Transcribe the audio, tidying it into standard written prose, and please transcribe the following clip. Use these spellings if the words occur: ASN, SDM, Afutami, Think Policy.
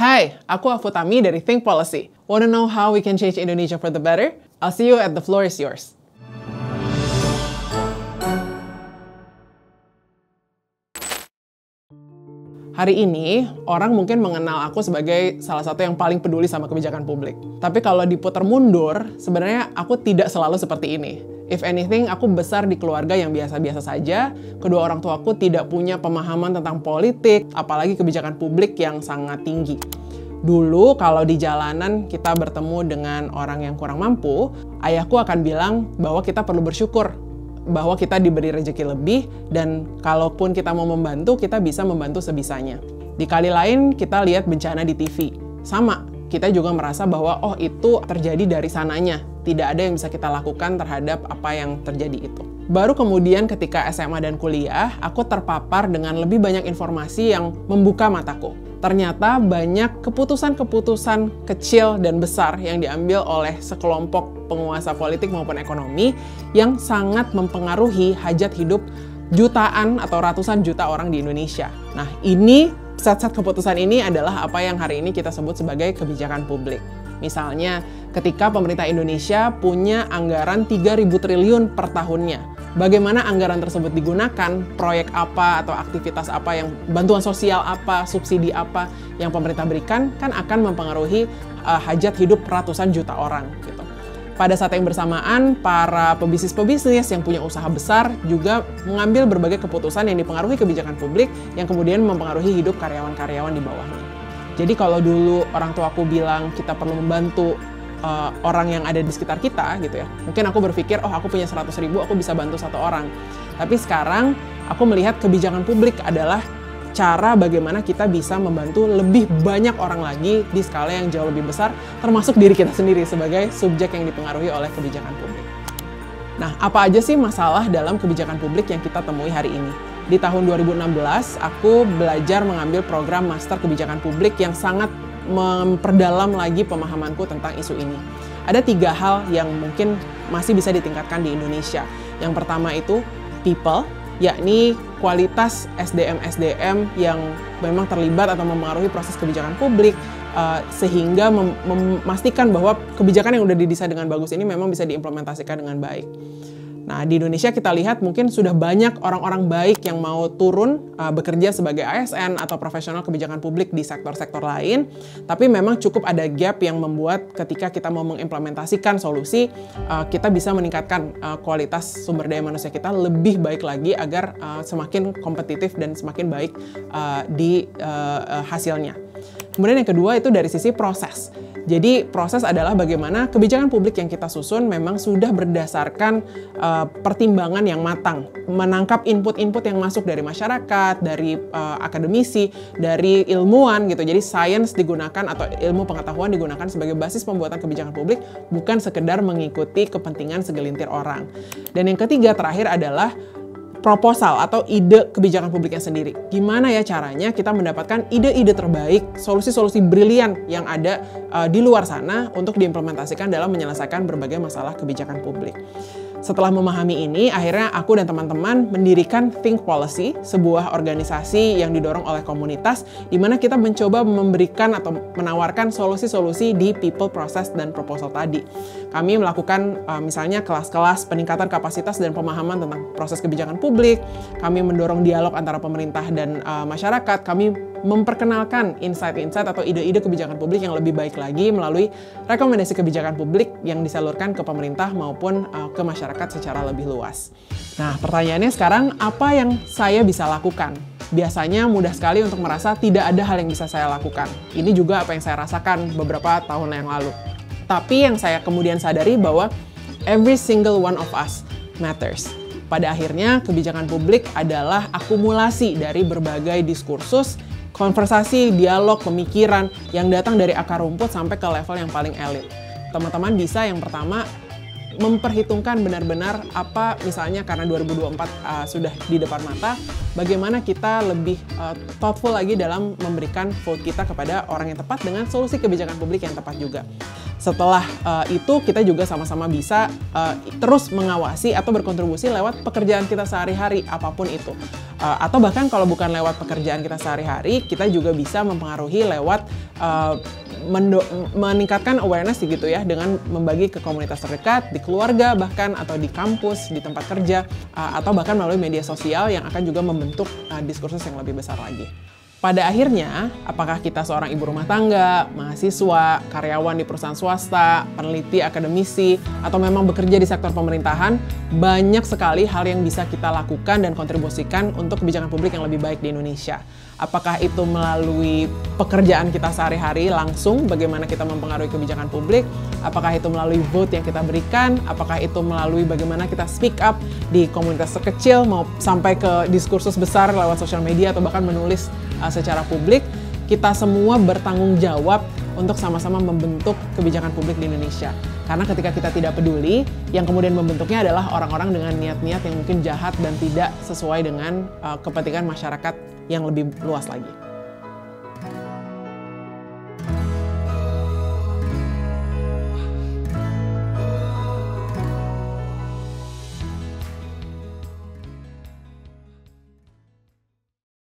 Hi, aku Afutami dari Think Policy. Wanna know how we can change Indonesia for the better? I'll see you at the floor is yours. Hari ini, orang mungkin mengenal aku sebagai salah satu yang paling peduli sama kebijakan publik. Tapi kalau diputar mundur, sebenarnya aku tidak selalu seperti ini. If anything, aku besar di keluarga yang biasa-biasa saja. Kedua orang tuaku tidak punya pemahaman tentang politik, apalagi kebijakan publik yang sangat tinggi. Dulu, kalau di jalanan kita bertemu dengan orang yang kurang mampu, ayahku akan bilang bahwa kita perlu bersyukur bahwa kita diberi rezeki lebih, dan kalaupun kita mau membantu, kita bisa membantu sebisanya. Di kali lain, kita lihat bencana di TV. Sama, kita juga merasa bahwa, oh itu terjadi dari sananya. Tidak ada yang bisa kita lakukan terhadap apa yang terjadi itu. Baru kemudian ketika SMA dan kuliah, aku terpapar dengan lebih banyak informasi yang membuka mataku. Ternyata banyak keputusan-keputusan kecil dan besar yang diambil oleh sekelompok penguasa politik maupun ekonomi yang sangat mempengaruhi hajat hidup jutaan atau ratusan juta orang di Indonesia. Nah, ini set-set keputusan ini adalah apa yang hari ini kita sebut sebagai kebijakan publik. Misalnya, ketika pemerintah Indonesia punya anggaran 3.000 triliun per tahunnya, bagaimana anggaran tersebut digunakan, proyek apa atau aktivitas apa, yang bantuan sosial apa, subsidi apa yang pemerintah berikan, kan akan mempengaruhi hajat hidup ratusan juta orang gitu. Pada saat yang bersamaan, para pebisnis-pebisnis yang punya usaha besar juga mengambil berbagai keputusan yang dipengaruhi kebijakan publik yang kemudian mempengaruhi hidup karyawan-karyawan di bawahnya. Jadi kalau dulu orang tuaku bilang kita perlu membantu orang yang ada di sekitar kita gitu ya. Mungkin aku berpikir, oh aku punya 100.000, aku bisa bantu satu orang. Tapi sekarang aku melihat kebijakan publik adalah cara bagaimana kita bisa membantu lebih banyak orang lagi di skala yang jauh lebih besar, termasuk diri kita sendiri sebagai subjek yang dipengaruhi oleh kebijakan publik. Nah, apa aja sih masalah dalam kebijakan publik yang kita temui hari ini? Di tahun 2016, aku belajar mengambil program Master Kebijakan Publik yang sangat memperdalam lagi pemahamanku tentang isu ini. Ada tiga hal yang mungkin masih bisa ditingkatkan di Indonesia. Yang pertama itu people, yakni kualitas SDM-SDM yang memang terlibat atau mempengaruhi proses kebijakan publik, sehingga memastikan bahwa kebijakan yang udah didesain dengan bagus ini memang bisa diimplementasikan dengan baik. Nah, di Indonesia kita lihat mungkin sudah banyak orang-orang baik yang mau turun bekerja sebagai ASN atau profesional kebijakan publik di sektor-sektor lain, tapi memang cukup ada gap yang membuat ketika kita mau mengimplementasikan solusi, kita bisa meningkatkan kualitas sumber daya manusia kita lebih baik lagi agar semakin kompetitif dan semakin baik di hasilnya. Kemudian yang kedua itu dari sisi proses. Jadi proses adalah bagaimana kebijakan publik yang kita susun memang sudah berdasarkan pertimbangan yang matang, menangkap input-input yang masuk dari masyarakat, dari akademisi, dari ilmuwan gitu. Jadi sains digunakan atau ilmu pengetahuan digunakan sebagai basis pembuatan kebijakan publik, bukan sekedar mengikuti kepentingan segelintir orang. Dan yang ketiga terakhir adalah proposal atau ide kebijakan publiknya sendiri. Gimana ya caranya kita mendapatkan ide-ide terbaik, solusi-solusi brilian yang ada di luar sana untuk diimplementasikan dalam menyelesaikan berbagai masalah kebijakan publik. Setelah memahami ini, akhirnya aku dan teman-teman mendirikan Think Policy, sebuah organisasi yang didorong oleh komunitas, di mana kita mencoba memberikan atau menawarkan solusi-solusi di people, process, dan proposal tadi. Kami melakukan misalnya kelas-kelas peningkatan kapasitas dan pemahaman tentang proses kebijakan publik, kami mendorong dialog antara pemerintah dan masyarakat, kami memperkenalkan insight-insight atau ide-ide kebijakan publik yang lebih baik lagi melalui rekomendasi kebijakan publik yang disalurkan ke pemerintah maupun ke masyarakat secara lebih luas. Nah, pertanyaannya sekarang, apa yang saya bisa lakukan? Biasanya mudah sekali untuk merasa tidak ada hal yang bisa saya lakukan. Ini juga apa yang saya rasakan beberapa tahun yang lalu. Tapi yang saya kemudian sadari bahwa every single one of us matters. Pada akhirnya, kebijakan publik adalah akumulasi dari berbagai diskursus, konversasi, dialog, pemikiran yang datang dari akar rumput sampai ke level yang paling elit. Teman-teman bisa yang pertama memperhitungkan benar-benar apa, misalnya karena 2024 sudah di depan mata, bagaimana kita lebih thoughtful lagi dalam memberikan vote kita kepada orang yang tepat dengan solusi kebijakan publik yang tepat juga. Setelah itu kita juga sama-sama bisa terus mengawasi atau berkontribusi lewat pekerjaan kita sehari-hari apapun itu. Atau bahkan kalau bukan lewat pekerjaan kita sehari-hari, kita juga bisa mempengaruhi lewat meningkatkan awareness gitu ya, dengan membagi ke komunitas terdekat, di keluarga bahkan, atau di kampus, di tempat kerja, atau bahkan melalui media sosial yang akan juga membentuk diskursus yang lebih besar lagi. Pada akhirnya, apakah kita seorang ibu rumah tangga, mahasiswa, karyawan di perusahaan swasta, peneliti, akademisi, atau memang bekerja di sektor pemerintahan, banyak sekali hal yang bisa kita lakukan dan kontribusikan untuk kebijakan publik yang lebih baik di Indonesia. Apakah itu melalui pekerjaan kita sehari-hari langsung, bagaimana kita mempengaruhi kebijakan publik, apakah itu melalui vote yang kita berikan, apakah itu melalui bagaimana kita speak up di komunitas terkecil, mau sampai ke diskursus besar lewat sosial media, atau bahkan menulis secara publik. Kita semua bertanggung jawab untuk sama-sama membentuk kebijakan publik di Indonesia. Karena ketika kita tidak peduli, yang kemudian membentuknya adalah orang-orang dengan niat-niat yang mungkin jahat dan tidak sesuai dengan kepentingan masyarakat yang lebih luas lagi.